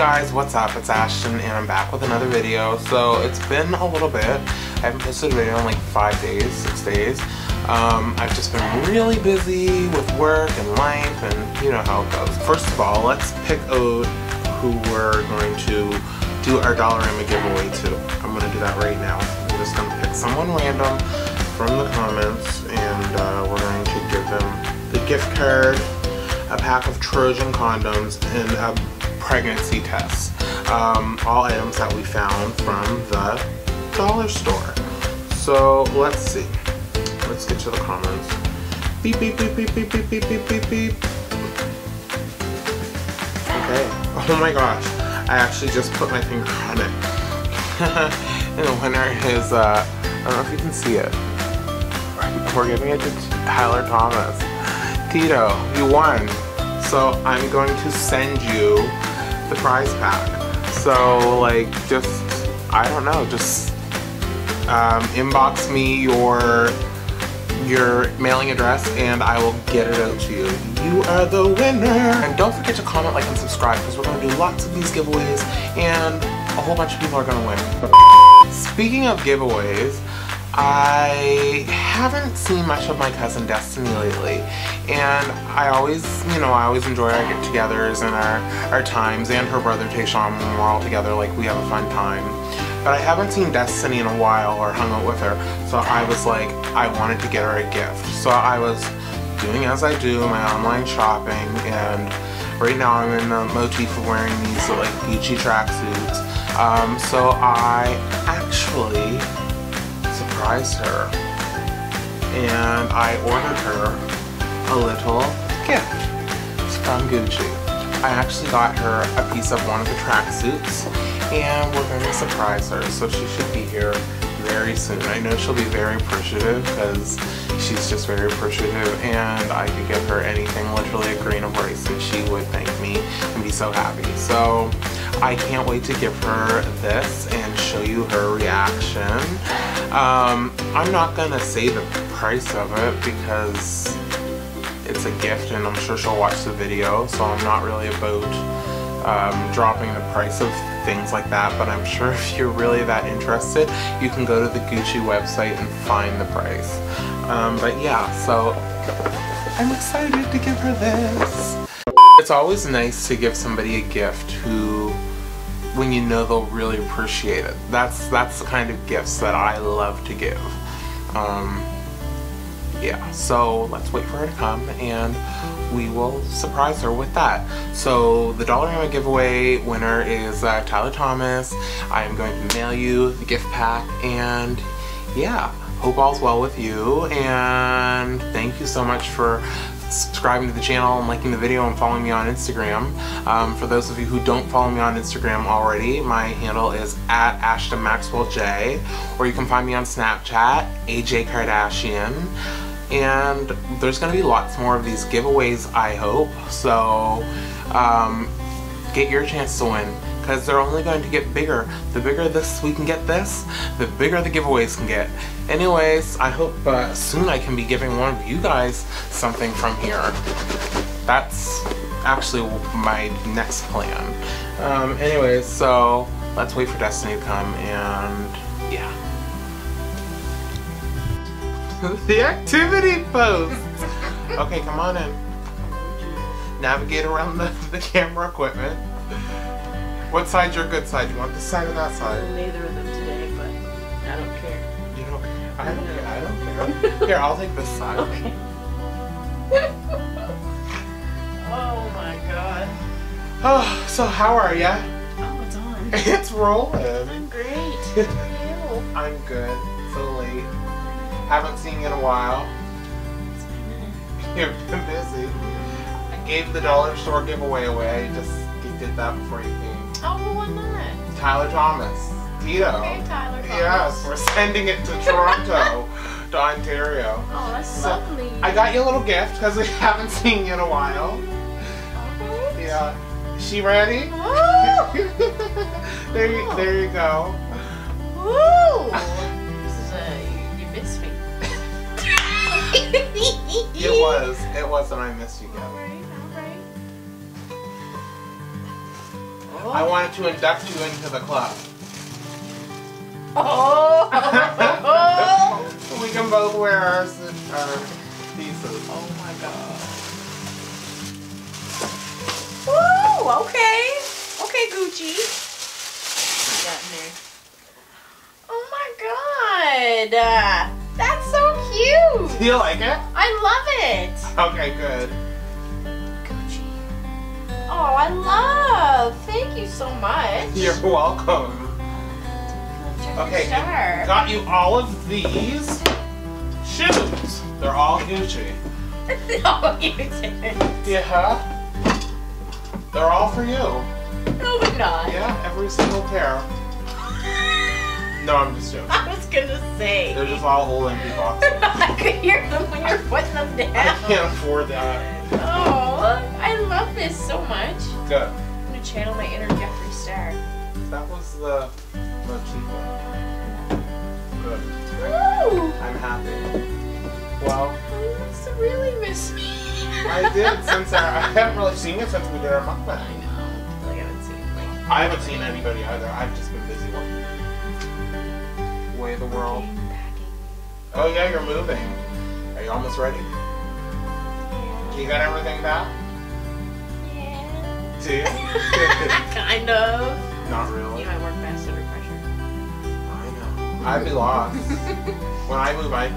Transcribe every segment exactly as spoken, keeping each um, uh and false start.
guys, what's up? It's Ashton and I'm back with another video. So it's been a little bit. I haven't posted a video in like five days, six days. Um, I've just been really busy with work and life and you know how it goes. First of all, let's pick out who we're going to do our Dollarama giveaway to. I'm going to do that right now. I'm just going to pick someone random from the comments and uh, we're going to give them the gift card, a pack of Trojan condoms, and a pregnancy test. Um, all items that we found from the dollar store. So let's see. Let's get to the comments. Beep, beep, beep, beep, beep, beep, beep, beep, beep, beep. Okay. Oh my gosh. I actually just put my finger on it. And the winner is, uh, I don't know if you can see it. We're giving it to Tyler Thomas. Tito, you won. So I'm going to send you the prize pack. So like just, I don't know, just um, inbox me your, your mailing address and I will get it out to you. You are the winner. And don't forget to comment, like, and subscribe because we're going to do lots of these giveaways and a whole bunch of people are going to win. Speaking of giveaways, I haven't seen much of my cousin Destiny lately, and I always, you know, I always enjoy our get-togethers and our, our times, and her brother Tayshawn, when we're all together, like, we have a fun time. But I haven't seen Destiny in a while or hung out with her, so I was like, I wanted to get her a gift. So I was doing as I do, my online shopping, and right now I'm in the motif of wearing these, like, Gucci tracksuits. Um, so I actually surprised her and I ordered her a little gift from Gucci. I actually got her a piece of one of the tracksuits and we're going to surprise her, so she should be here very soon. I know she'll be very appreciative because she's just very appreciative, and I could give her anything, literally a grain of rice, and she would thank me and be so happy. So I can't wait to give her this and show you her reaction. Um, I'm not gonna say the price of it because it's a gift and I'm sure she'll watch the video, so I'm not really about um, dropping the price of things like that, but I'm sure if you're really that interested, you can go to the Gucci website and find the price. Um, but yeah, so I'm excited to give her this. It's always nice to give somebody a gift who, when you know they'll really appreciate it. That's that's the kind of gifts that I love to give. Um, yeah, so let's wait for her to come and we will surprise her with that. So the Dollarama giveaway winner is uh, Tyler Thomas. I am going to mail you the gift pack, and yeah, hope all's well with you, and thank you so much for subscribing to the channel and liking the video and following me on Instagram. Um, for those of you who don't follow me on Instagram already, my handle is at Ashton Maxwell J, or you can find me on Snapchat, A J Kardashian. And there's going to be lots more of these giveaways, I hope. So um, get your chance to win, because they're only going to get bigger. The bigger this we can get this, the bigger the giveaways can get. Anyways, I hope uh, soon I can be giving one of you guys something from here. That's actually my next plan. Um, anyways, so let's wait for Destiny to come and yeah. The activity post! Okay, come on in. Navigate around the, the camera equipment. What side's your good side? You want this side or that side? Neither of them today, but I don't care. You don't care? I don't care. I don't care. Here, I'll take this side. Okay. Oh my god. Oh, so how are ya? Oh, it's on. It's rolling. I'm great. How are you? I'm good. It's so late. Haven't seen you in a while. It's been a minute. You've been busy. I gave the dollar store giveaway away. Just did that before you came. Oh, well, why not? Tyler Thomas. Tito. Okay, Tyler Thomas. Yes, we're sending it to Toronto, to Ontario. Oh, that's so lovely. I got you a little gift because we haven't seen you in a while. All right. Yeah. She ready? Woo! there, you, there you go. Woo! This is a, you missed me. It was. It was an I missed you gift. All right, all right. What? I wanted to induct you into the club. Oh! So we can both wear our, our pieces. Oh my god. Ooh, okay. Okay, Gucci. What got in there? Oh my god. Uh, that's so cute. Do you like it? I love it. Okay, good. Oh, I love! Thank you so much. You're welcome. Okay, got you all of these shoes. They're all Gucci. No, you didn't. Yeah. They're all for you. No, they're not. Yeah, every single pair. No, I'm just joking. I was gonna say. They're just all old empty boxes. I could hear them when you're putting them down. I can't afford that. Oh. I love this so much. Good. I'm gonna channel my inner Jeffree Star. That was the the Tito. Good. Woo! I'm happy. Well. You must have really missed me. I did since I, I haven't really seen you since we did our mukbang. I know. Like I haven't seen like. I haven't seen anybody either. I've just been busy working. Way of the world. Packing, packing. Oh yeah, you're moving. Are you almost ready? You got everything back? Yeah. Do you? Kind of. Not really. You know, I work best under pressure. I know. I'd be lost. When I move, I,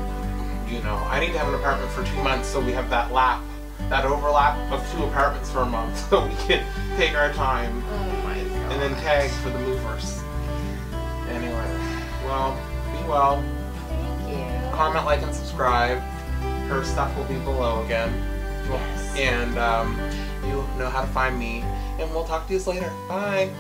you know, I need to have an apartment for two months so we have that lap, that overlap of two apartments for a month so we can take our time. Oh my god. And then tag for the movers. Anyway, well, be well. Thank you. Comment, like, and subscribe. Her stuff will be below again. Yes. And um, you'll know how to find me. And we'll talk to you later. Bye.